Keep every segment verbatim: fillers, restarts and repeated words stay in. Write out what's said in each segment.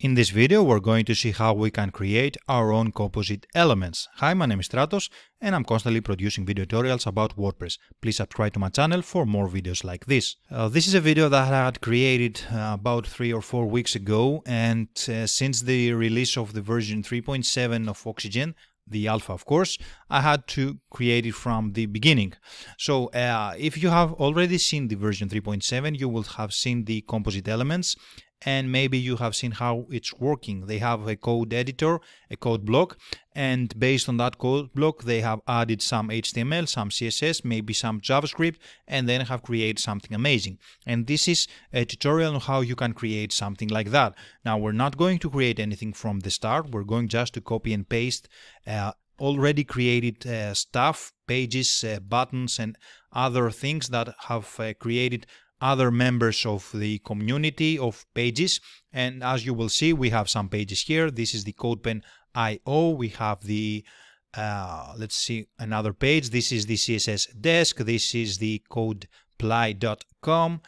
In this video, we're going to see how we can create our own composite elements. Hi, my name is Stratos and I'm constantly producing video tutorials about WordPress. Please subscribe to my channel for more videos like this. Uh, this is a video that I had created uh, about three or four weeks ago, and uh, since the release of the version three point seven of Oxygen, the alpha of course, I had to create it from the beginning. So uh, if you have already seen the version three point seven, you will have seen the composite elements. And maybe you have seen how it's working. They have a code editor, a code block, and based on that code block they have added some H T M L, some C S S, maybe some JavaScript, and then have created something amazing. And this is a tutorial on how you can create something like that. Now, we're not going to create anything from the start. We're going just to copy and paste uh, already created uh, stuff, pages, uh, buttons, and other things that have uh, created other members of the community of pages. And as you will see, we have some pages here. This is the codepen dot i o. We have the uh, let's see, another page. This is the C S S desk. This is the codeply dot com,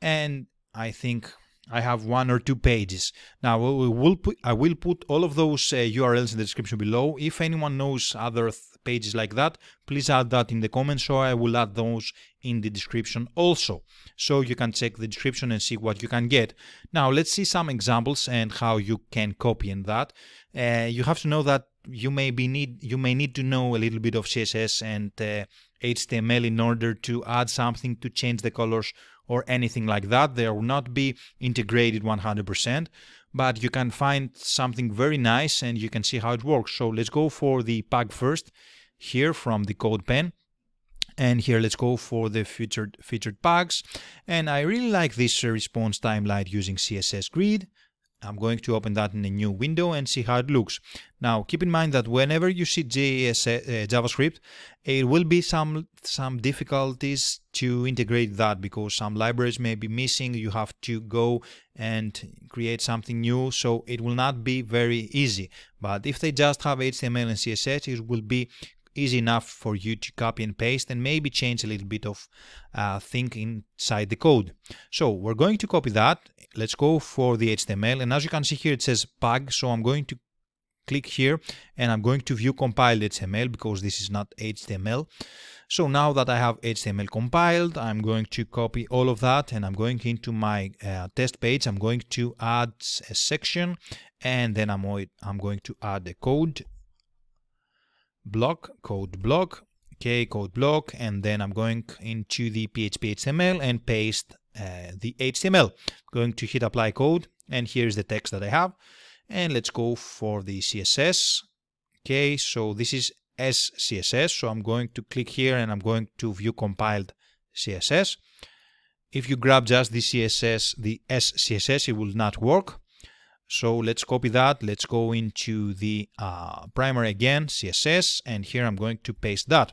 and I think I have one or two pages. Now we will put, I will put all of those uh, U R Ls in the description below. If anyone knows other th pages like that, please add that in the comments, so I will add those in the description also. So you can check the description and see what you can get. Now let's see some examples and how you can copy in that. Uh, you have to know that you may be need you may need to know a little bit of C S S and uh, H T M L in order to add something, to change the colors or anything like that. They will not be integrated one hundred percent, but you can find something very nice and you can see how it works. So let's go for the P U G first, here from the CodePen, and here let's go for the featured featured P U Gs. And I really like this response timeline using C S S Grid. I'm going to open that in a new window and see how it looks. Now keep in mind that whenever you see J S A, uh, JavaScript, it will be some some difficulties to integrate that, because some libraries may be missing. You have to go and create something new, so it will not be very easy. But if they just have H T M L and C S S, it will be easy enough for you to copy and paste and maybe change a little bit of uh, thing inside the code. So we're going to copy that. Let's go for the H T M L, and as you can see here it says P U G, so I'm going to click here and I'm going to view compiled H T M L, because this is not H T M L. So now that I have H T M L compiled, I'm going to copy all of that and I'm going into my uh, test page. I'm going to add a section, and then I'm, I'm going to add a code block, code block, okay, code block, and then I'm going into the P H P H T M L and paste uh, the H T M L. Going to hit apply code, and here's the text that I have. And let's go for the C S S. Okay, so this is S C S S, so I'm going to click here and I'm going to view compiled C S S. If you grab just the C S S, the S C S S, it will not work. So let's copy that. Let's go into the uh, primary again, C S S, and here I'm going to paste that.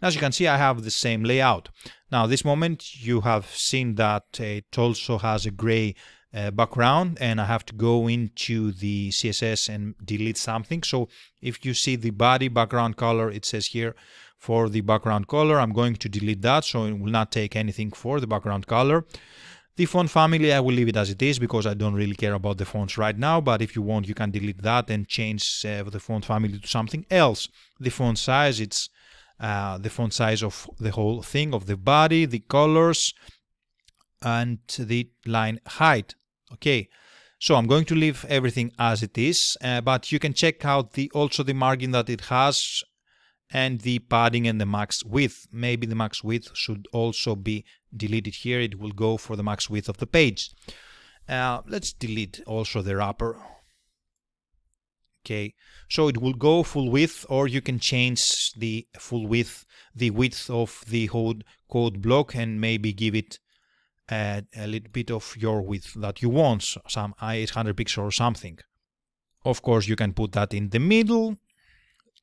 And as you can see, I have the same layout. Now, this moment you have seen that it also has a gray uh, background, and I have to go into the C S S and delete something. So if you see the body background color, it says here for the background color. I'm going to delete that, so it will not take anything for the background color. The font family, I will leave it as it is, because I don't really care about the fonts right now, but if you want, you can delete that and change uh, the font family to something else. The font size, it's uh, the font size of the whole thing, of the body, the colors, and the line height. Okay, so I'm going to leave everything as it is, uh, but you can check out the also the margin that it has, and the padding and the max width. Maybe the max width should also be deleted here. It will go for the max width of the page. Uh, let's delete also the wrapper. Okay, so it will go full width, or you can change the full width, the width of the whole code block, and maybe give it uh, a little bit of your width that you want, some eight hundred pixels or something. Of course, you can put that in the middle,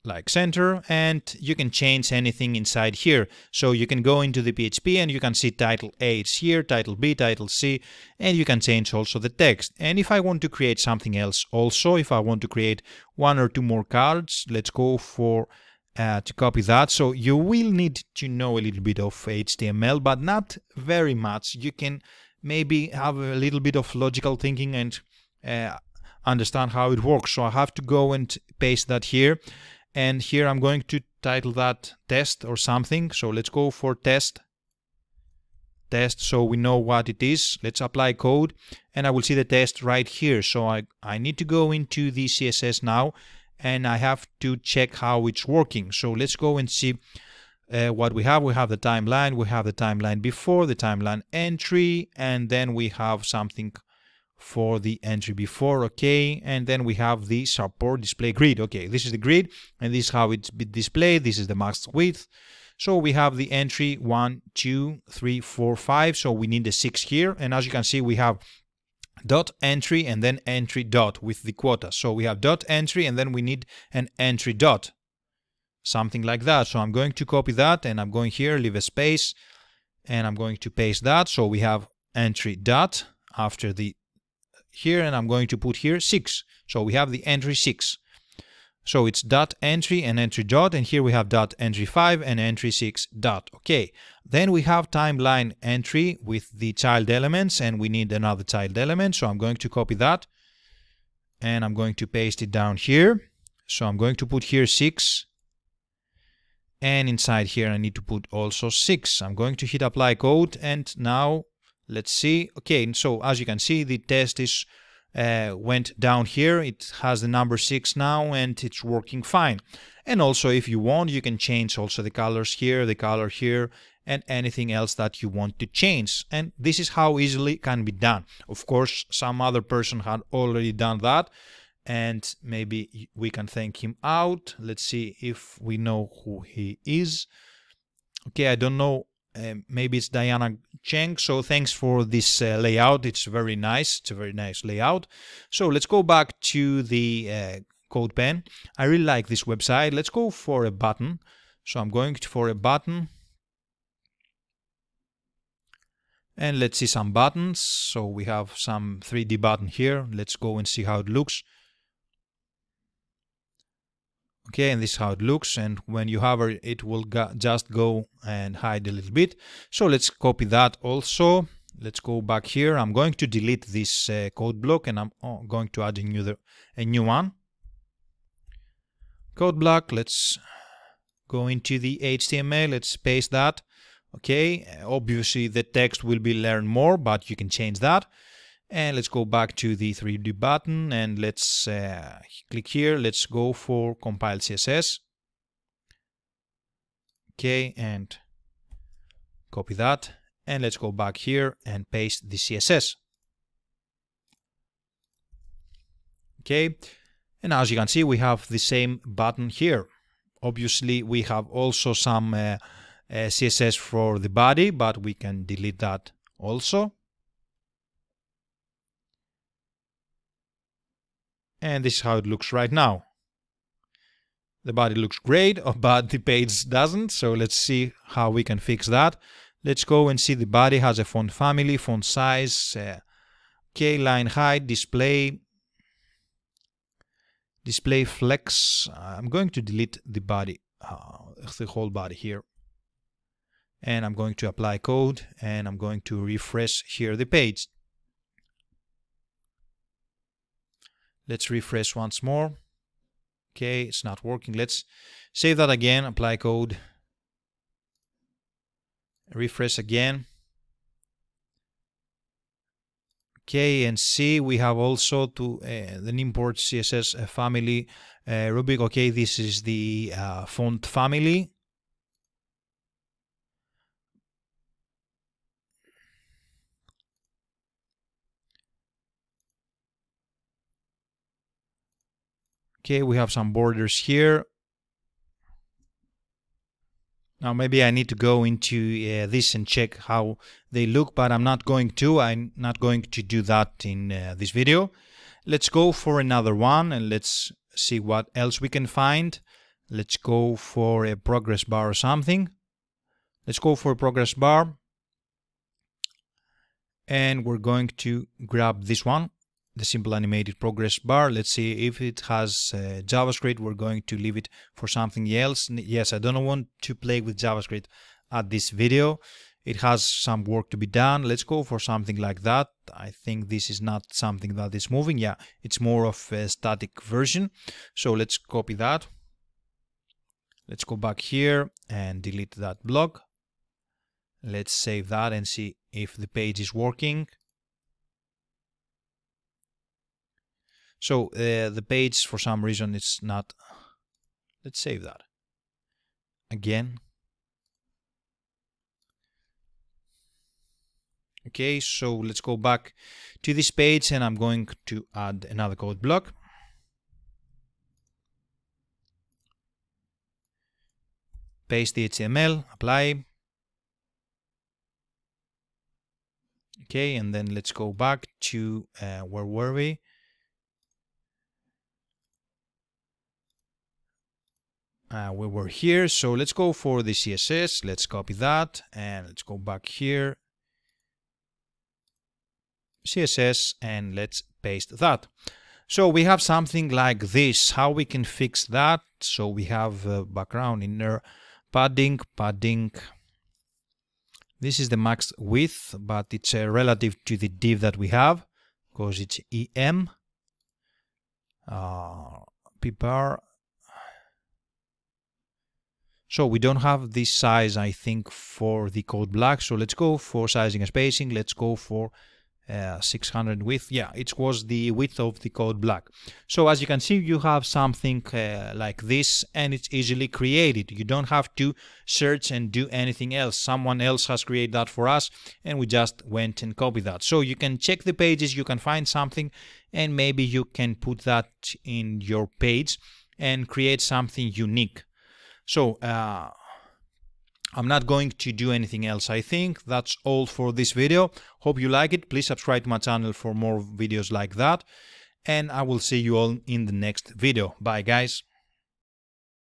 like center, and you can change anything inside here. So you can go into the P H P and you can see title A is here, title B, title C, and you can change also the text. And if I want to create something else also, if I want to create one or two more cards, let's go for uh, to copy that. So you will need to know a little bit of H T M L, but not very much. You can maybe have a little bit of logical thinking and uh, understand how it works. So I have to go and paste that here. And here I'm going to title that test or something. So let's go for test. Test, so we know what it is. Let's apply code and I will see the test right here. So I, I need to go into the C S S now and I have to check how it's working. So let's go and see uh, what we have. We have the timeline, we have the timeline before, the timeline entry, and then we have something for the entry before, okay, and then we have the support display grid. Okay, this is the grid and this is how it's displayed. This is the max width. So we have the entry one, two, three, four, five. So we need a six here. And as you can see, we have dot entry and then entry dot with the quota. So we have dot entry and then we need an entry dot, something like that. So I'm going to copy that and I'm going here, leave a space, and I'm going to paste that. So we have entry dot after the here, and I'm going to put here six. So we have the entry six. So it's dot entry and entry dot, and here we have dot entry five and entry six dot. Okay, then we have timeline entry with the child elements, and we need another child element. So I'm going to copy that and I'm going to paste it down here. So I'm going to put here six, and inside here I need to put also six. I'm going to hit apply code and now let's see. Okay, and so as you can see, the test is Uh, went down here. It has the number six now and it's working fine. And also if you want, you can change also the colors here, the color here, and anything else that you want to change. And this is how easily it can be done. Of course, some other person had already done that and maybe we can thank him out. Let's see if we know who he is. Okay, I don't know. Uh, maybe it's Diana Cheng. So thanks for this uh, layout. It's very nice. It's a very nice layout. So let's go back to the uh, CodePen. I really like this website. Let's go for a button. So I'm going for a button. And let's see some buttons. So we have some three D button here. Let's go and see how it looks. Okay, and this is how it looks, and when you hover it will go, just go and hide a little bit. So let's copy that also. Let's go back here. I'm going to delete this uh, code block and I'm oh, going to add a new, a new one. Code block, let's go into the H T M L, let's paste that. Okay, obviously the text will be learn more, but you can change that. And let's go back to the three D button and let's uh, click here. Let's go for compile C S S. Okay, and copy that. And let's go back here and paste the C S S. Okay, and as you can see, we have the same button here. Obviously, we have also some uh, uh, C S S for the body, but we can delete that also. And this is how it looks right now. The body looks great, but the page doesn't. So let's see how we can fix that. Let's go and see the body has a font family, font size, uh, okay, line height, display, display flex. I'm going to delete the body, uh, the whole body here. And I'm going to apply code and I'm going to refresh here the page. Let's refresh once more. Okay, it's not working. Let's save that again, apply code. Refresh again. Okay, and see, we have also to uh, the import C S S family uh, rubric. Okay, this is the uh, font family. Okay, we have some borders here. Now maybe I need to go into uh, this and check how they look, but I'm not going to. I'm not going to do that in uh, this video. Let's go for another one and let's see what else we can find. Let's go for a progress bar or something. Let's go for a progress bar. And we're going to grab this one. The simple animated progress bar. Let's see if it has uh, JavaScript. We're going to leave it for something else. Yes, I don't want to play with JavaScript at this video. It has some work to be done. Let's go for something like that. I think this is not something that is moving. Yeah, it's more of a static version. So let's copy that. Let's go back here and delete that block. Let's save that and see if the page is working. So uh, the page, for some reason, it's not. Let's save that again. Okay, so let's go back to this page and I'm going to add another code block. Paste the H T M L, apply. Okay, and then let's go back to uh, where were we? Uh, we were here, so let's go for the C S S. Let's copy that and let's go back here. C S S, and let's paste that. So we have something like this. How we can fix that? So we have uh, background inner padding, padding. This is the max width, but it's uh, relative to the div that we have because it's E M. Uh, P bar. So we don't have this size, I think, for the code block. So let's go for sizing and spacing. Let's go for uh, six hundred width. Yeah, it was the width of the code block. So as you can see, you have something uh, like this, and it's easily created. You don't have to search and do anything else. Someone else has created that for us, and we just went and copied that. So you can check the pages, you can find something, and maybe you can put that in your page and create something unique. So, uh, I'm not going to do anything else. I think that's all for this video. Hope you like it. Please subscribe to my channel for more videos like that. And I will see you all in the next video. Bye, guys.